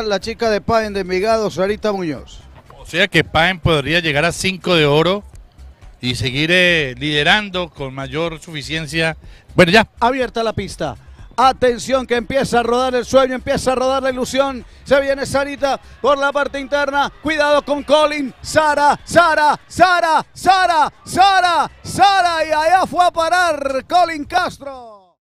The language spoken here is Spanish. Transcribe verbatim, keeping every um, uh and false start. está la chica de Pagen de Envigado, Sarita Muñoz. O sea que Pagen podría llegar a cinco de oro y seguir eh, liderando con mayor suficiencia. Bueno, ya. Abierta la pista. Atención que empieza a rodar el sueño, empieza a rodar la ilusión. Se viene Sarita por la parte interna. Cuidado con Colin. Sara, Sara, Sara, Sara, Sara, Sara. Y allá fue a parar Colin Castro.